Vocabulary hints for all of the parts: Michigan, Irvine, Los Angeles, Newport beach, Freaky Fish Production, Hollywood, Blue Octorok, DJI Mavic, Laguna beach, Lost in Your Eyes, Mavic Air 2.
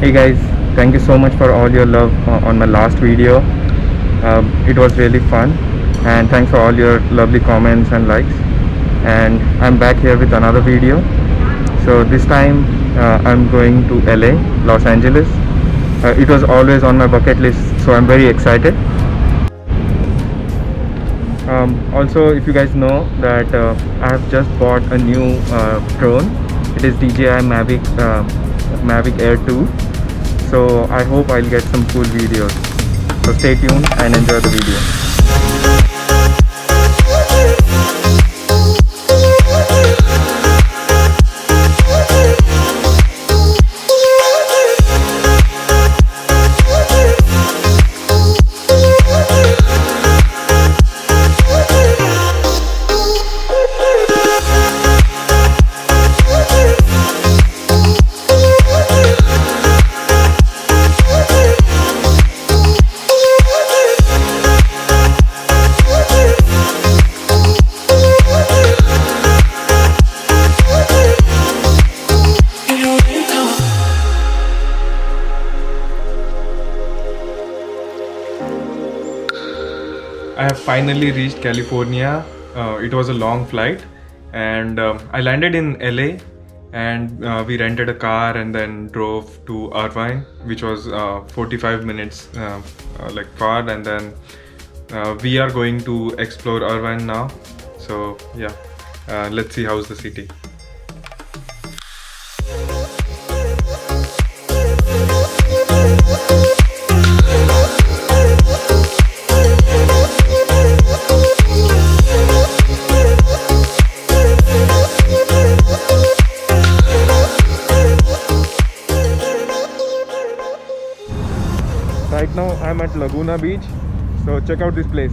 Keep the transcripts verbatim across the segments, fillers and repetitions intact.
Hey guys, thank you so much for all your love on my last video. Uh, it was really fun, and thanks for all your lovely comments and likes. And I'm back here with another video. So this time uh, I'm going to L A, Los Angeles. Uh, it was always on my bucket list, so I'm very excited. Um, also, if you guys know that uh, I have just bought a new uh, drone. It is D J I Mavic uh, Mavic Air two. So I hope I'll get some cool videos. So stay tuned and enjoy the video. I have finally reached California. Uh, it was a long flight, and uh, I landed in L A, and uh, we rented a car and then drove to Irvine, which was uh, forty-five minutes uh, uh, like car, and then uh, we are going to explore Irvine now. So yeah, uh, let's see how's the city. Right now I'm at Laguna Beach, so check out this place.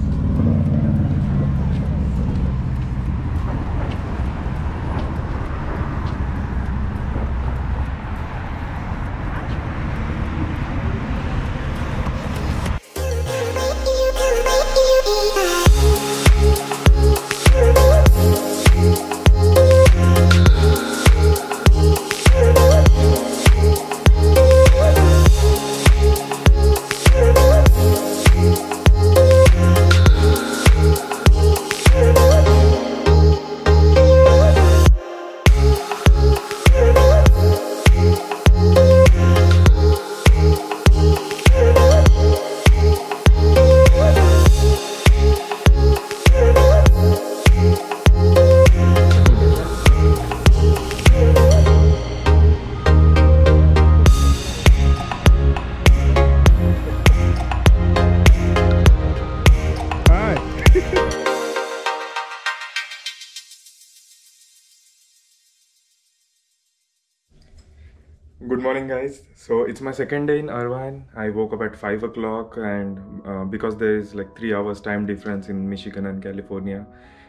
Good morning guys. So it's my second day in Irvine. I woke up at five o'clock, and uh, because there is like three hours time difference in Michigan and California,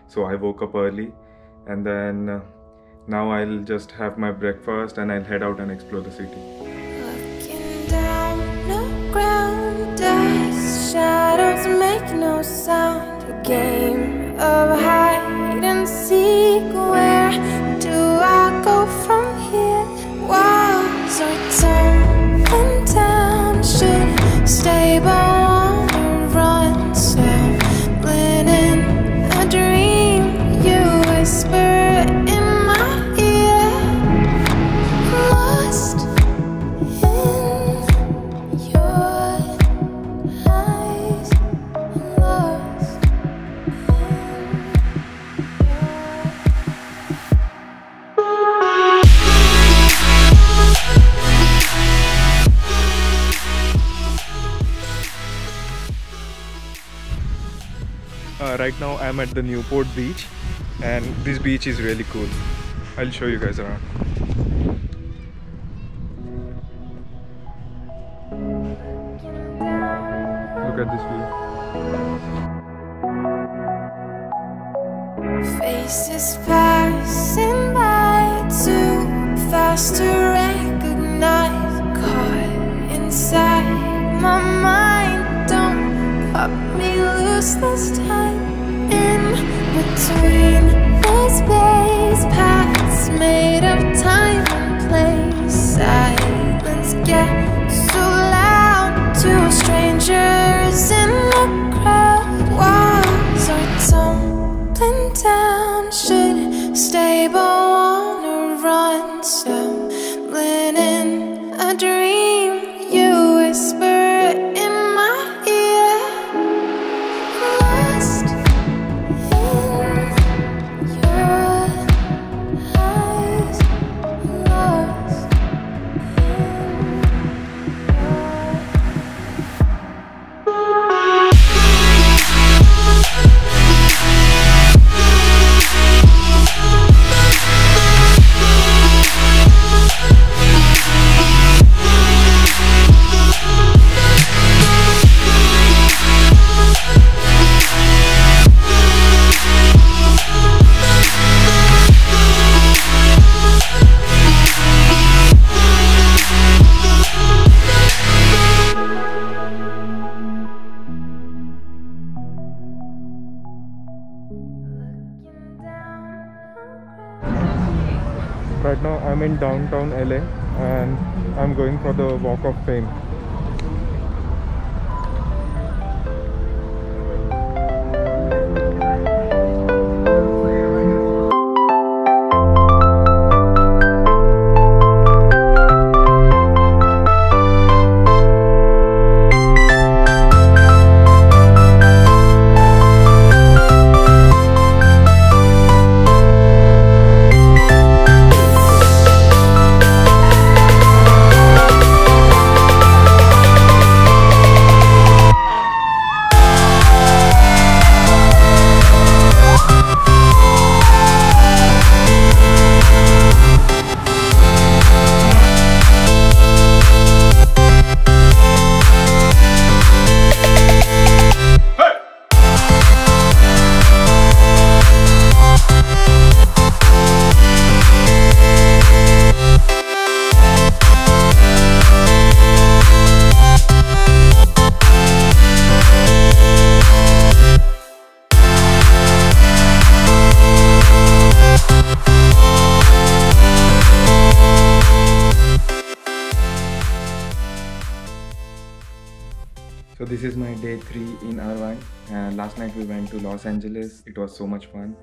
so I woke up early, and then uh, now I'll just have my breakfast and I'll head out and explore the city. Looking down, no ground, dust, shadows make no sound. A game of hide and seek. Where do I go from here? Why? So turn and down, should stay by and run, stumbling in a dream. You whisper in my ear, lost in your eyes, lost in your eyes. Uh, right now I'm at the Newport beach, and this beach is really cool. I'll show you guys around. Look at this view. Faces passing by too fast to recognize. Caught inside my mind. Don't pop me loose this time. Between the space paths made of time and place, silence gets babe, I wanna run, stumbling in a dream. You whisper in my ear, lost in your eyes, lost in your eyes. Right now I'm in downtown L A and I'm going for the Walk of Fame. So this is my day three in Irvine. Uh, last night we went to Los Angeles. It was so much fun.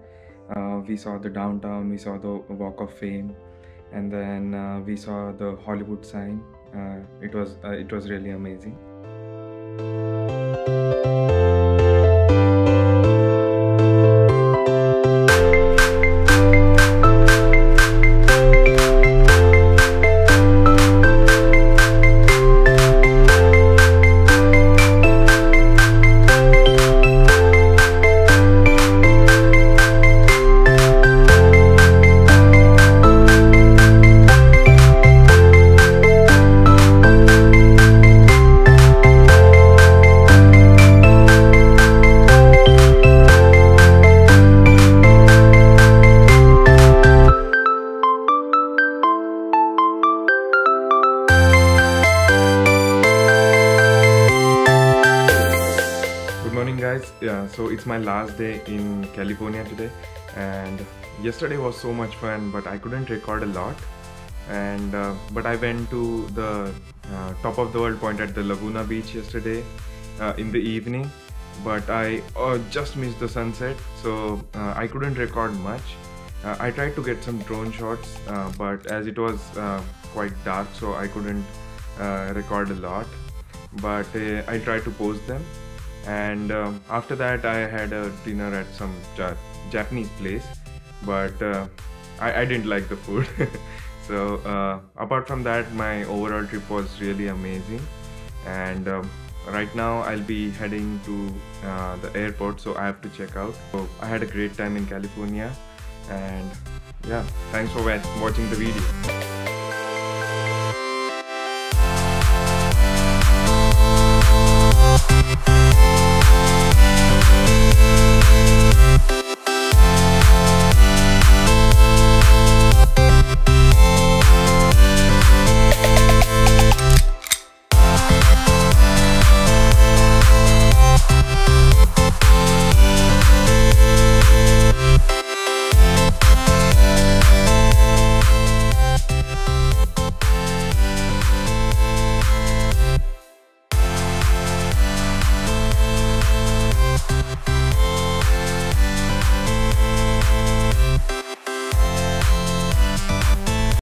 Uh, we saw the downtown, we saw the Walk of Fame, and then uh, we saw the Hollywood sign. Uh, it was uh, it was really amazing. Yeah, so it's my last day in California today, and yesterday was so much fun, but I couldn't record a lot. And uh, but I went to the uh, top of the world point at the Laguna beach yesterday uh, in the evening, but I uh, just missed the sunset, so uh, I couldn't record much. Uh, I tried to get some drone shots, uh, but as it was uh, quite dark, so I couldn't uh, record a lot. But uh, I tried to post them. And um, after that I had a dinner at some ja Japanese place, but uh, I, I didn't like the food. So uh, apart from that, my overall trip was really amazing, and um, right now I'll be heading to uh, the airport, so I have to check out. So I had a great time in California, and yeah, thanks for watching the video.